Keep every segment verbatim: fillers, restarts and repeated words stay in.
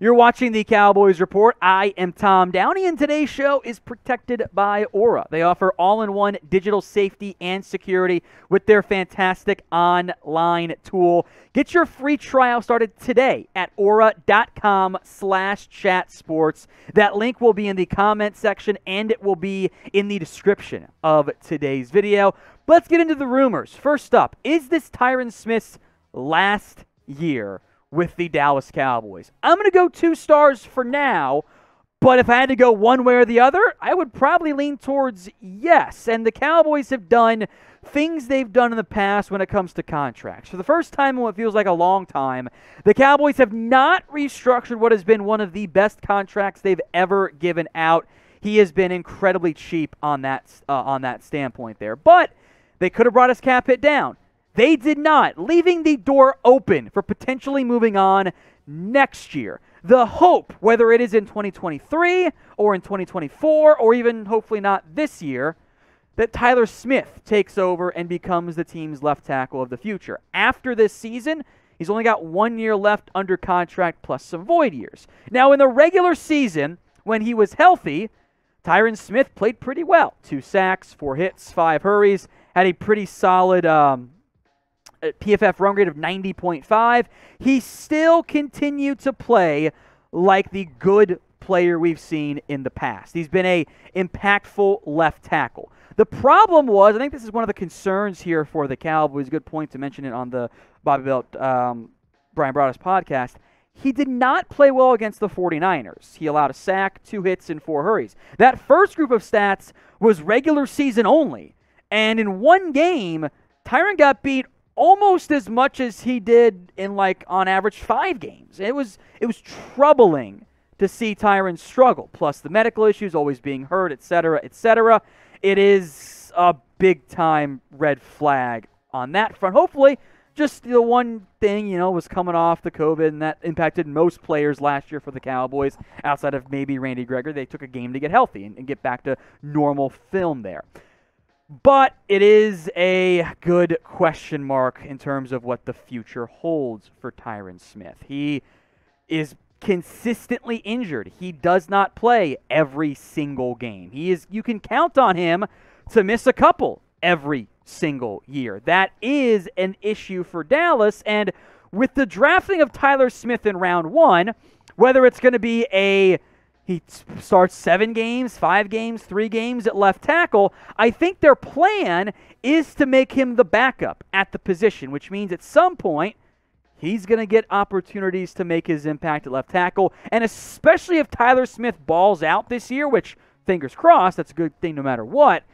You're watching the Cowboys Report. I am Tom Downey, and today's show is protected by Aura. They offer all-in-one digital safety and security with their fantastic online tool. Get your free trial started today at aura.com slash chat sports. That link will be in the comment section, and it will be in the description of today's video. Let's get into the rumors. First up, is this Tyron Smith's last year with the Dallas Cowboys? I'm going to go two stars for now, but if I had to go one way or the other, I would probably lean towards yes. And the Cowboys have done things they've done in the past when it comes to contracts. For the first time in what feels like a long time, the Cowboys have not restructured what has been one of the best contracts they've ever given out. He has been incredibly cheap on that, uh, on that standpoint there. But they could have brought his cap hit down. They did not, leaving the door open for potentially moving on next year. The hope, whether it is in twenty twenty-three or in twenty twenty-four or even hopefully not this year, that Tyler Smith takes over and becomes the team's left tackle of the future. After this season, he's only got one year left under contract plus some void years. Now, in the regular season, when he was healthy, Tyron Smith played pretty well. Two sacks, four hits, five hurries, had a pretty solid um, P F F run grade of ninety point five. He still continued to play like the good player we've seen in the past. He's been a impactful left tackle. The problem was, I think this is one of the concerns here for the Cowboys, good point to mention it on the Bobby Belt, um, Brian Broaddus podcast, he did not play well against the forty-niners. He allowed a sack, two hits, and four hurries. That first group of stats was regular season only, and in one game, Tyron got beat almost as much as he did in, like, on average, five games. It was it was troubling to see Tyron struggle, plus the medical issues, always being hurt, et cetera, et cetera. It is a big-time red flag on that front. Hopefully, just the one thing, you know, was coming off the COVID, and that impacted most players last year for the Cowboys, outside of maybe Randy Gregory. They took a game to get healthy and, and get back to normal film there. But it is a good question mark in terms of what the future holds for Tyron Smith. He is consistently injured. He does not play every single game. He is, you can count on him to miss a couple every single year. That is an issue for Dallas. And with the drafting of Tyler Smith in round one, whether it's going to be a he starts seven games, five games, three games at left tackle, I think their plan is to make him the backup at the position, which means at some point he's going to get opportunities to make his impact at left tackle. And especially if Tyler Smith balls out this year, which, fingers crossed, that's a good thing no matter what,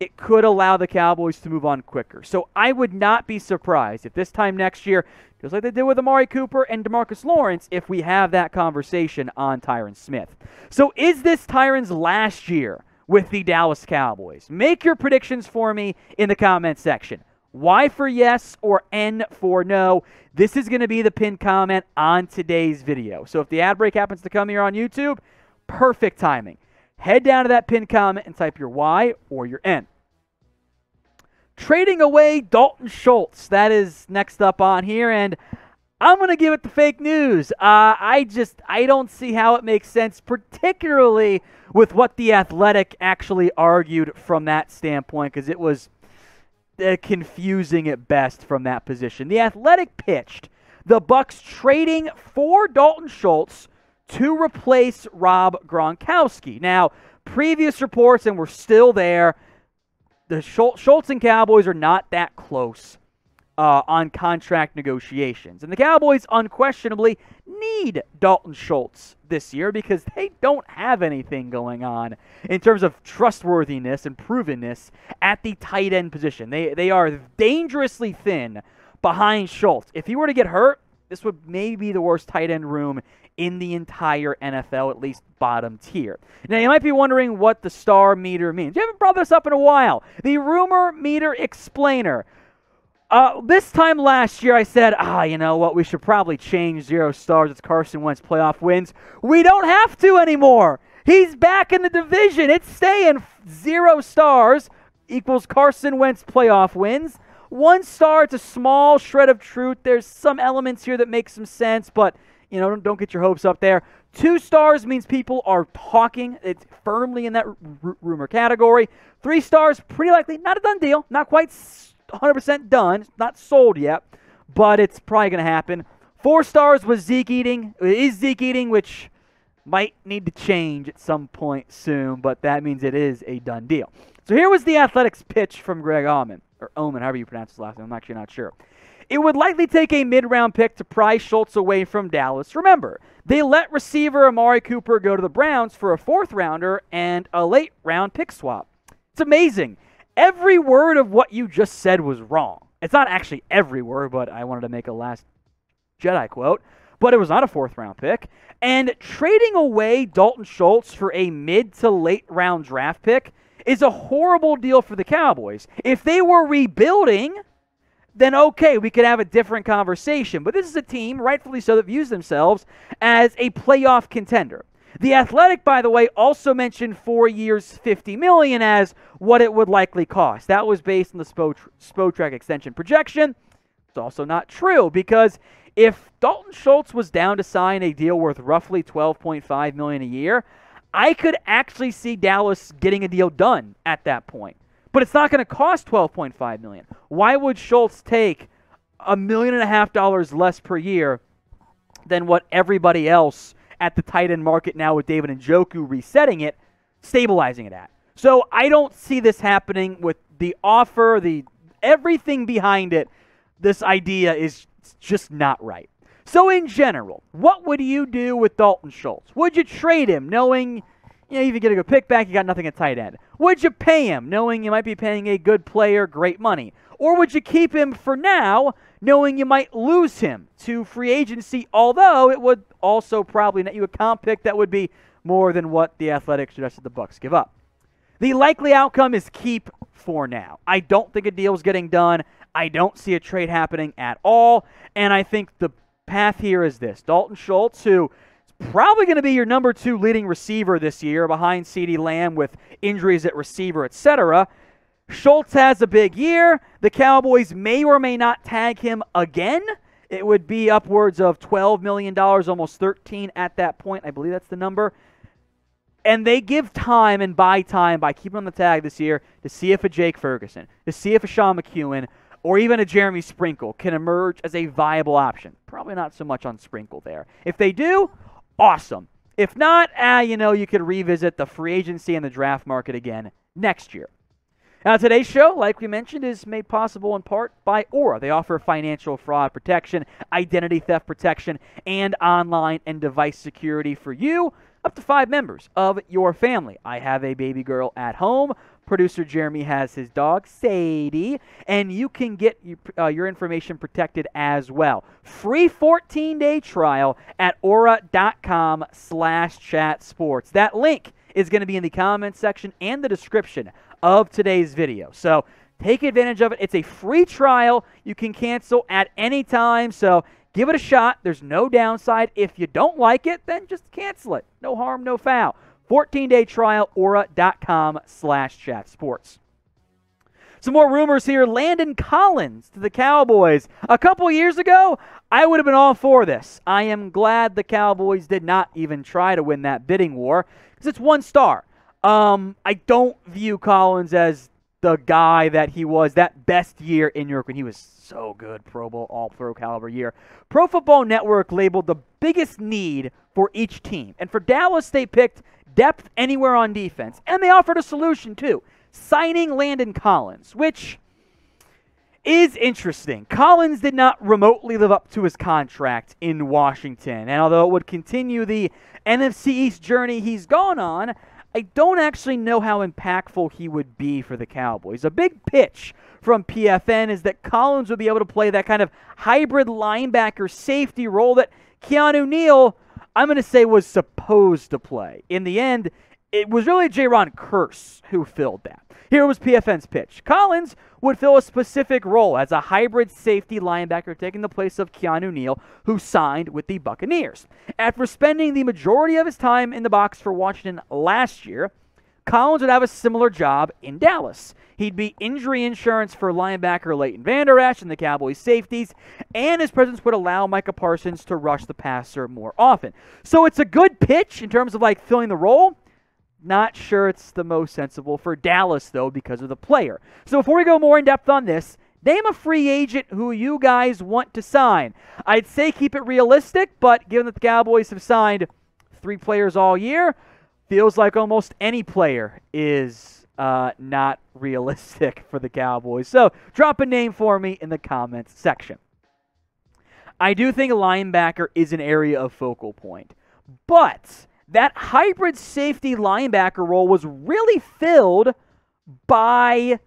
it could allow the Cowboys to move on quicker. So I would not be surprised if this time next year, just like they did with Amari Cooper and Demarcus Lawrence, if we have that conversation on Tyron Smith. So is this Tyron's last year with the Dallas Cowboys? Make your predictions for me in the comment section. Y for yes or N for no. This is going to be the pinned comment on today's video. So if the ad break happens to come here on YouTube, perfect timing. Head down to that pinned comment and type your Y or your N. Trading away Dalton Schultz. That is next up on here, and I'm going to give it the fake news. Uh, I just, I don't see how it makes sense, particularly with what The Athletic actually argued from that standpoint, because it was uh, confusing at best from that position. The Athletic pitched the Bucks trading for Dalton Schultz to replace Rob Gronkowski. Now, previous reports, and we're still there, the Schultz and Cowboys are not that close uh, on contract negotiations. And the Cowboys unquestionably need Dalton Schultz this year because they don't have anything going on in terms of trustworthiness and provenness at the tight end position. They, they are dangerously thin behind Schultz. If he were to get hurt, this would maybe be the worst tight end room in the entire N F L, at least bottom tier. Now, you might be wondering what the star meter means. You haven't brought this up in a while. The rumor meter explainer. Uh, this time last year, I said, ah, you know what, we should probably change zero stars. It's Carson Wentz playoff wins. We don't have to anymore. He's back in the division. It's staying zero stars equals Carson Wentz playoff wins. One star, it's a small shred of truth. There's some elements here that make some sense, but You know, don't, don't get your hopes up there. Two stars means people are talking. It's firmly in that r r rumor category. Three stars, pretty likely. Not a done deal. Not quite one hundred percent done. It's not sold yet, but it's probably going to happen. Four stars was Zeke Eating. It is Zeke Eating, which might need to change at some point soon, but that means it is a done deal. So here was the Athletics pitch from Greg Oman, or Oman, however you pronounce his last name. I'm actually not sure. It would likely take a mid-round pick to pry Schultz away from Dallas. Remember, they let receiver Amari Cooper go to the Browns for a fourth-rounder and a late-round pick swap. It's amazing. Every word of what you just said was wrong. It's not actually every word, but I wanted to make a Last Jedi quote. But it was not a fourth-round pick. And trading away Dalton Schultz for a mid- to late-round draft pick is a horrible deal for the Cowboys. If they were rebuilding, then okay, we could have a different conversation. But this is a team, rightfully so, that views themselves as a playoff contender. The Athletic, by the way, also mentioned four years, fifty million dollars as what it would likely cost. That was based on the Spotrac extension projection. It's also not true, because if Dalton Schultz was down to sign a deal worth roughly twelve point five million dollars a year, I could actually see Dallas getting a deal done at that point. But it's not going to cost twelve point five million dollars. Why would Schultz take a million and a half dollars less per year than what everybody else at the tight end market now with David Njoku resetting it, stabilizing it at? So I don't see this happening with the offer, the everything behind it. This idea is just not right. So in general, what would you do with Dalton Schultz? Would you trade him knowing, you know, you get a good pick back, you got nothing at tight end? Would you pay him knowing you might be paying a good player great money? Or would you keep him for now knowing you might lose him to free agency, although it would also probably net you a comp pick that would be more than what the Athletics suggested the Bucks give up? The likely outcome is keep for now. I don't think a deal is getting done. I don't see a trade happening at all. And I think the path here is this. Dalton Schultz, who probably going to be your number two leading receiver this year behind CeeDee Lamb with injuries at receiver, et cetera. Schultz has a big year. The Cowboys may or may not tag him again. It would be upwards of twelve million dollars, almost thirteen at that point. I believe that's the number. And they give time and buy time by keeping on the tag this year to see if a Jake Ferguson, to see if a Sean McEwen, or even a Jeremy Sprinkle can emerge as a viable option. Probably not so much on Sprinkle there. If they do, awesome. If not, ah, you know, you could revisit the free agency and the draft market again next year. Now, today's show, like we mentioned, is made possible in part by Aura. They offer financial fraud protection, identity theft protection, and online and device security for you, up to five members of your family. I have a baby girl at home. Producer Jeremy has his dog, Sadie, and you can get uh, your information protected as well. Free fourteen day trial at aura.com slash chat sports. That link is going to be in the comments section and the description of today's video. So take advantage of it. It's a free trial. You can cancel at any time, so give it a shot. There's no downside. If you don't like it, then just cancel it. No harm, no foul. fourteen day trial, aura.com slash chat sports. Some more rumors here. Landon Collins to the Cowboys. A couple years ago, I would have been all for this. I am glad the Cowboys did not even try to win that bidding war, because it's one star. Um, I don't view Collins as the guy that he was that best year in York when he was so good, Pro Bowl, all-pro caliber year. Pro Football Network labeled the biggest need for each team. And for Dallas, they picked depth anywhere on defense. And they offered a solution, too. Signing Landon Collins, which is interesting. Collins did not remotely live up to his contract in Washington. And although it would continue the N F C East journey he's gone on, I don't actually know how impactful he would be for the Cowboys. A big pitch from P F N is that Collins would be able to play that kind of hybrid linebacker safety role that Keanu Neal, I'm going to say, was supposed to play. In the end, it was really Jayron Kearse who filled that. Here was P F N's pitch. Collins would fill a specific role as a hybrid safety linebacker, taking the place of Keanu Neal, who signed with the Buccaneers. After spending the majority of his time in the box for Washington last year, Collins would have a similar job in Dallas. He'd be injury insurance for linebacker Leighton Vander Esch and the Cowboys safeties, and his presence would allow Micah Parsons to rush the passer more often. So it's a good pitch in terms of like filling the role. Not sure it's the most sensible for Dallas, though, because of the player. So before we go more in-depth on this, name a free agent who you guys want to sign. I'd say keep it realistic, but given that the Cowboys have signed three players all year, feels like almost any player is uh, not realistic for the Cowboys. So drop a name for me in the comments section. I do think linebacker is an area of focal point, but that hybrid safety linebacker role was really filled by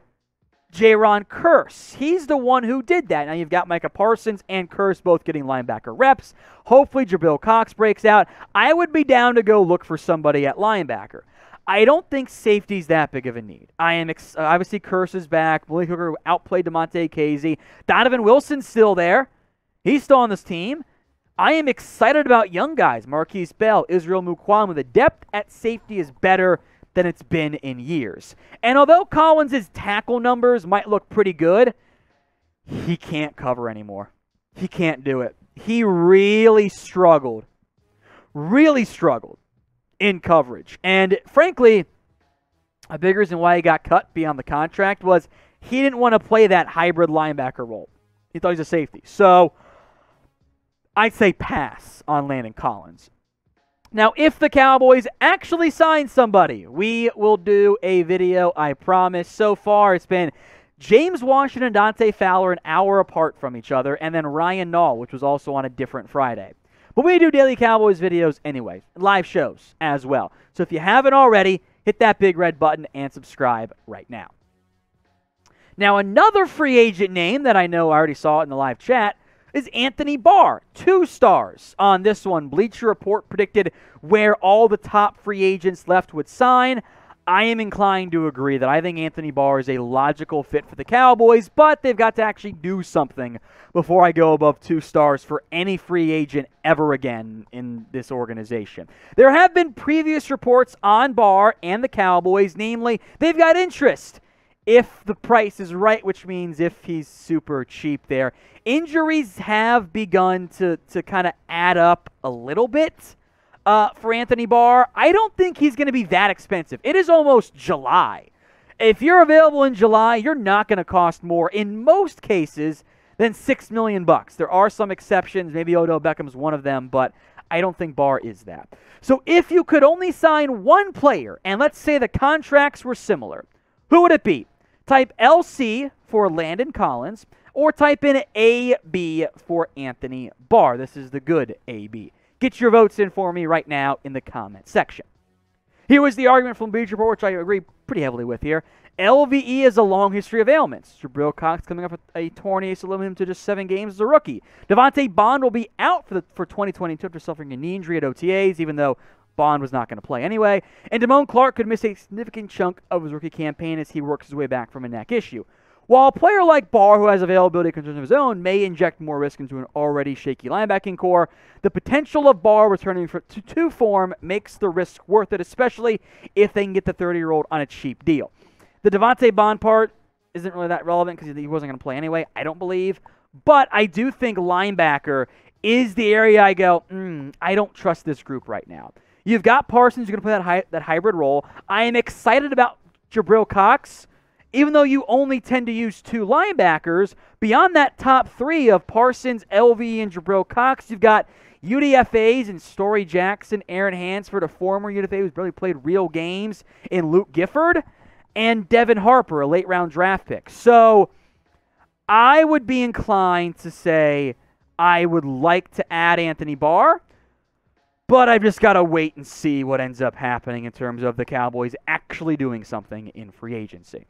Jayron Kearse. He's the one who did that. Now you've got Micah Parsons and Kearse both getting linebacker reps. Hopefully Jabril Cox breaks out. I would be down to go look for somebody at linebacker. I don't think safety's that big of a need. I am ex obviously Kearse is back. Malik Hooker outplayed Damontae Kazee. Donovan Wilson's still there. He's still on this team. I am excited about young guys. Marquise Bell, Israel Mukuamu. The depth at safety is better than it's been in years. And although Collins' tackle numbers might look pretty good, he can't cover anymore. He can't do it. He really struggled. Really struggled in coverage. And frankly, a big reason why he got cut beyond the contract was he didn't want to play that hybrid linebacker role. He thought he was a safety. So I'd say pass on Landon Collins. Now, if the Cowboys actually sign somebody, we will do a video, I promise. So far, it's been James Washington and Dante Fowler an hour apart from each other, and then Ryan Nall, which was also on a different Friday. But we do daily Cowboys videos anyway, live shows as well. So if you haven't already, hit that big red button and subscribe right now. Now, another free agent name that I know I already saw in the live chat is Anthony Barr. Two stars on this one. Bleacher Report predicted where all the top free agents left would sign. I am inclined to agree that I think Anthony Barr is a logical fit for the Cowboys, but they've got to actually do something before I go above two stars for any free agent ever again in this organization. There have been previous reports on Barr and the Cowboys, namely, they've got interest if the price is right, which means if he's super cheap there. Injuries have begun to, to kind of add up a little bit uh, for Anthony Barr. I don't think he's going to be that expensive. It is almost July. If you're available in July, you're not going to cost more in most cases than six million dollars. There are some exceptions. Maybe Odell Beckham's one of them, but I don't think Barr is that. So if you could only sign one player, and let's say the contracts were similar, who would it be? Type L C for Landon Collins, or type in A B for Anthony Barr. This is the good A B. Get your votes in for me right now in the comment section. Here was the argument from Bleacher Report, which I agree pretty heavily with here. L V E has a long history of ailments. Jabril Cox coming up with a torn A C L, limiting him to just seven games as a rookie. Devontae Bond will be out for, the, for twenty twenty-two after suffering a knee injury at O T As, even though Bond was not going to play anyway, and Damone Clark could miss a significant chunk of his rookie campaign as he works his way back from a neck issue. While a player like Barr, who has availability concerns of his own, may inject more risk into an already shaky linebacking core, the potential of Barr returning to form makes the risk worth it, especially if they can get the thirty-year-old on a cheap deal. The Devontae Bond part isn't really that relevant because he wasn't going to play anyway, I don't believe, but I do think linebacker is the area I go, mm, I don't trust this group right now. You've got Parsons, you're going to play that, hy that hybrid role. I am excited about Jabril Cox. Even though you only tend to use two linebackers, beyond that top three of Parsons, L V E, and Jabril Cox, you've got U D F As and Story Jackson, Aaron Hansford, a former U D F A who's barely played real games, and Luke Gifford, and Devin Harper, a late-round draft pick. So I would be inclined to say I would like to add Anthony Barr, but I've just got to wait and see what ends up happening in terms of the Cowboys actually doing something in free agency.